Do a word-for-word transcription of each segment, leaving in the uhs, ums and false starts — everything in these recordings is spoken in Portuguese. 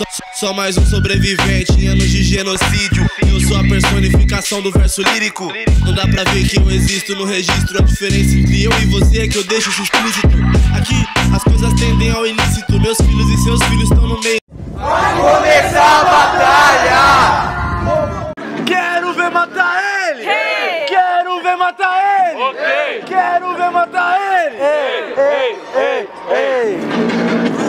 Só, só mais um sobrevivente em anos de genocídio. Eu sou a personificação do verso lírico. Não dá pra ver que eu existo no registro. A diferença entre eu e você é que eu deixo isso explícito. Aqui as coisas tendem ao ilícito. Meus filhos e seus filhos estão no meio. Vai começar a batalha. Quero ver matar ele. Hey. Quero ver matar ele. Okay. Quero ver matar ele. Ei, ei, ei, ei, ei.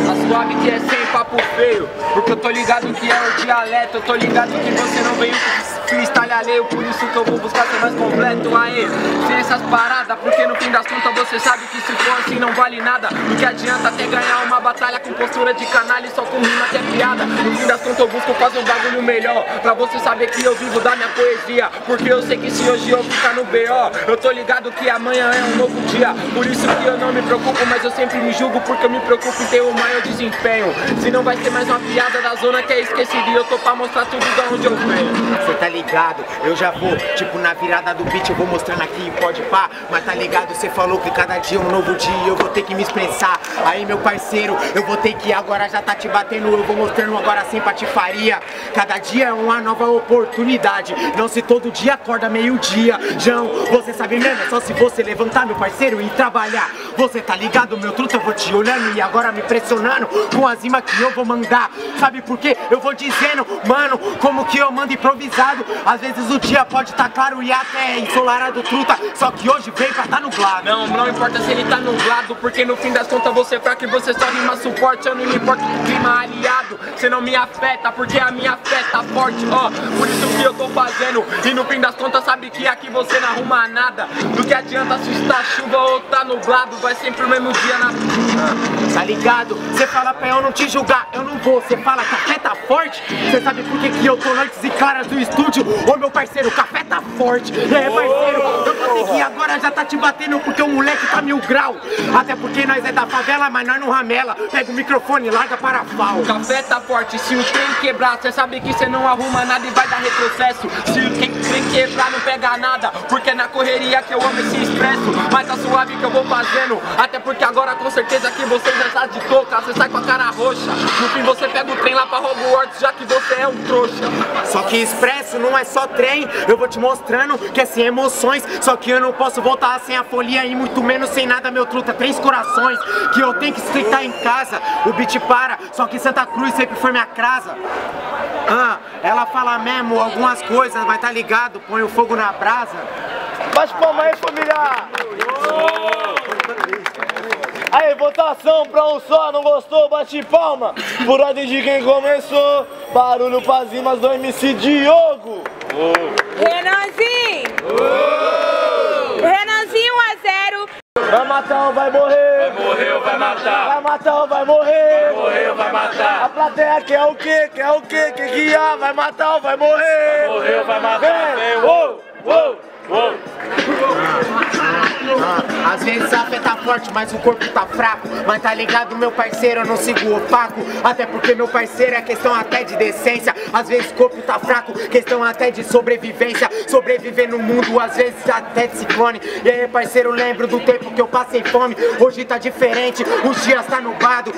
A sua vida é sem papo feio, porque eu tô ligado que é o dialeto. Eu tô ligado que você não veio com freestyle alheio, por isso que eu vou buscar ser mais completo. Aê, sem essas paradas, porque no fim das contas você sabe que se for assim não vale nada. O que adianta até ganhar uma batalha com postura de canalha e só com rima que é piada. No fim das contas eu busco fazer um bagulho melhor, pra você saber que eu vivo da minha poesia, porque eu sei que se hoje eu ficar no B O, eu tô ligado que amanhã é um novo dia. Por isso que eu não me preocupo, mas eu sempre me julgo, porque eu me preocupo em ter o maior desempenho. Se não vai ser mais uma piada da zona que é esquecida, e eu tô pra mostrar tudo de onde eu venho. Cê tá ligado, eu já vou, tipo na virada do beat eu vou mostrando aqui, pode pá. Mas tá ligado, cê falou que cada dia é um novo dia, eu vou ter que me expressar. Aí meu parceiro, eu vou ter que agora já tá te batendo, eu vou mostrando agora sem patifaria. Cada dia é uma nova oportunidade, não se todo dia acorda meio dia. Jão, você sabe mesmo, é só se você levantar meu parceiro e trabalhar. Você tá ligado meu truta, eu vou te olhando e agora me pressionando com as rimas que eu vou mandar. Sabe por quê? Eu vou dizendo, mano, como que eu mando improvisado. Às vezes o dia pode tá claro e até ensolarado truta, só que hoje vem pra tá nublado. Não, não importa se ele tá nublado, porque no fim das contas você é fraco e você só rima suporte. Eu não me importo com clima aliado, você não me afeta, porque a minha fé tá forte, ó, oh, por isso que eu tô fazendo. E no fim das contas sabe que aqui você não arruma nada. Do que adianta se está chuva ou tá nublado, vai sempre o mesmo dia na... Ah, tá ligado? Você fala pra eu não te julgar, eu não vou. Você fala café tá forte, você sabe por que que eu tô noites e claras do estúdio. Ô meu parceiro, café tá forte. É parceiro, eu vou ter que agora já tá te batendo, porque o moleque tá mil grau. Até porque nós é da favela, mas nós não ramela. Pega o microfone e larga para a fal. O café tá forte, se o trem quebrar, você sabe que você não arruma nada e vai dar retrocesso. Se o trem quebrar não pega nada, porque é na correria que eu amo esse expresso. Mas tá suave que eu vou fazendo, até porque agora com certeza que você já tá de toca. Sai com a cara roxa, no fim você pega o trem lá pra Hogwarts, já que você é um trouxa. Só que expresso não é só trem, eu vou te mostrando que é sem emoções. Só que eu não posso voltar sem a folia e muito menos sem nada, meu truta. Três corações que eu tenho que estreitar em casa. O beat para, só que Santa Cruz sempre foi minha casa. Ah, ela fala mesmo algumas coisas, mas tá ligado, põe o fogo na brasa. Bate palma aí, família! Aí, votação pra um só, não gostou? Bate palma! Por ordem de quem começou, barulho pras rimas do M C Diogo! Oh. Renanzin! Oh. Renanzin um a zero! Vai matar ou vai morrer? Vai morrer ou vai matar? Vai matar ou vai morrer? Vai morrer ou vai matar? A plateia quer o quê? Quer o quê? Quer que há? Vai matar ou vai morrer? Vai morrer ou vai matar? Vem! Oh. Oh. Ah, às vezes a fé tá forte, mas o corpo tá fraco. Mas tá ligado, meu parceiro, eu não sigo opaco. Até porque, meu parceiro, é questão até de decência. Às vezes o corpo tá fraco, questão até de sobrevivência. Sobreviver no mundo, às vezes até de ciclone. E aí, parceiro, lembro do tempo que eu passei fome. Hoje tá diferente, os dias tá nublado.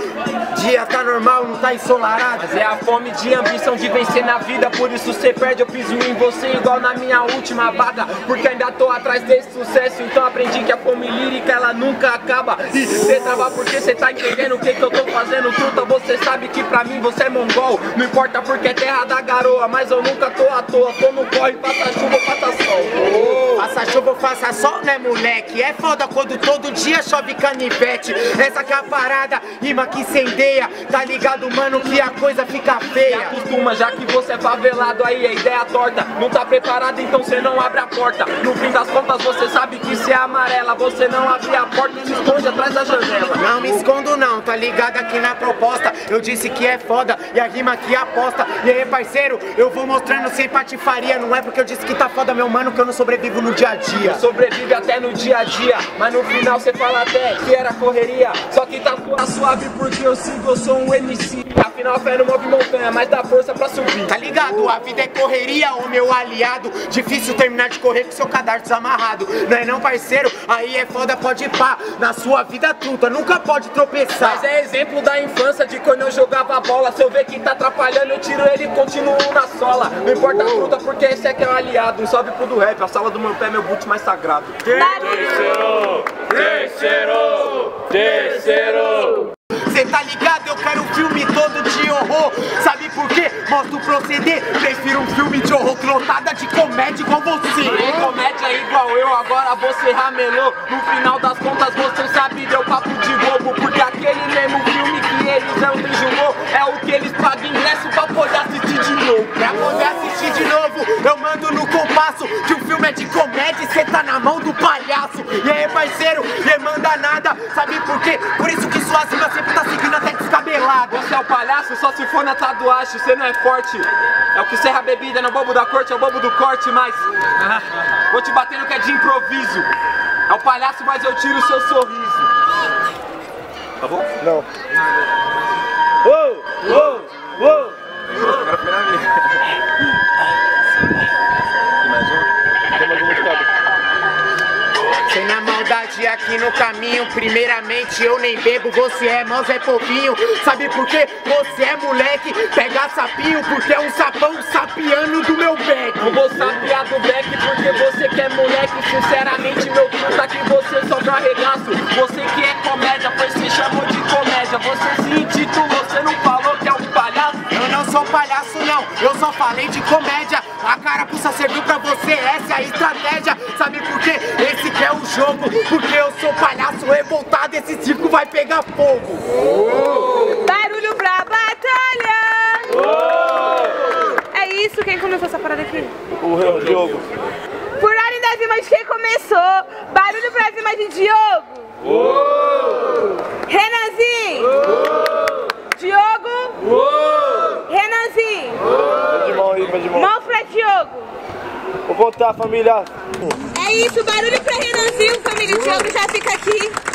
Dias tá normal, não tá ensolarado. Mas é a fome de ambição de vencer na vida. Por isso cê perde, eu piso em você igual na minha última vaga. Porque ainda tô atrás desse sucesso, então aprendi que a fome lírica ela nunca acaba. E cê trava porque cê tá entendendo o que que eu tô fazendo, truta. Você sabe que pra mim você é mongol, não importa porque é terra da garoa. Mas eu nunca tô à toa, tô no corre, passa chuva, passa sol. Oh. Passa chuva, passa sol, né moleque? É foda quando todo dia chove canivete. Essa que é a parada, rima que incendeia. Tá ligado, mano, que a coisa fica feia. Se acostuma, já que você é favelado, aí a ideia torta. Não tá preparado, então cê não abre a porta. No fim das contas você sabe que cê é amarela. Você não abre a porta e se esconde atrás da janela. Não me escondo não, tá ligado aqui na proposta. Eu disse que é foda e a rima que aposta. E aí parceiro, eu vou mostrando sem patifaria. Não é porque eu disse que tá foda, meu mano, que eu não sobrevivo no dia a dia. Eu sobrevive até no dia a dia, mas no final você fala até que era correria. Só que tá suave porque eu sigo, eu sou um M C. Afinal a fé não move montanha, mas dá força pra subir. Tá ligado? A vida é correria, ô meu aliado. Difícil terminar de correr com seu cadarço desamarrado. Não é não, parceiro? Aí é foda, pode ir pá. Na sua vida truta, nunca pode tropeçar. Mas é exemplo da infância de quando eu jogava bola. Se eu ver que tá atrapalhando, eu tiro ele e continuo na sola. Não importa a truta, porque esse aqui é um aliado. Um salve pro do rap, a sala do meu pé é meu boot mais sagrado. Terceiro, terceiro, terceiro. Cê tá ligado? Eu quero um filme todo de horror. Sabe por quê? Mostro o proceder. Prefiro um filme de horror clotada de comédia igual você. Tem comédia igual eu, agora você ramelou. No final das contas você sabe, deu papo de bobo. Porque aquele mesmo filme que eles não tem jumor é o que eles pagam ingresso pra poder assistir de novo. Pra poder assistir de novo, eu mando no compasso. Que o filme é de comédia e cê tá na mão do palhaço. E aí parceiro, nem manda nada. Sabe por quê? Por isso que suas rimas sempre tá seguindo até descabelado. Você é o palhaço, só se for na tatuagem, você não é forte. É o que serra a bebida, não é o bobo da corte, é o bobo do corte, mas ah, vou te bater no que é de improviso. É o palhaço, mas eu tiro o seu sorriso. Tá bom? Não. Uou! Uou! Uou! Agora foi na minha. Tem mais um? Tem mais um de cada. Sem na maldade aqui no caminho, primeiramente eu nem bebo, você é mó Zé Povinho. Sabe por quê? Você é moleque, pega sapinho, porque é um sapão sapiano do meu beck. Eu vou sapiar do beck porque você que é moleque, sinceramente meu truta que você só pra arregaço. Você que é comédia, pois se chamou de comédia, você se intitulou, você não falou que é um palhaço. Eu não sou palhaço não, eu só falei de comédia. A carapuça serviu pra você, essa é a estratégia. Sabe por quê? Esse que é o jogo. Porque eu sou palhaço revoltado, esse circo vai pegar fogo. Oh. Barulho pra batalha! Oh. É isso, quem começou essa parada aqui? O Diogo. Por ordem das rimas, quem começou? Barulho pra rimas de Diogo. Oh. Renanzin. Oh. Diogo. Oh. Renanzin. Oh. De mão aí, de mão. Mão pra Diogo. Vou voltar, família. É isso, barulho pra Renanzinho, família. Diogo já fica aqui.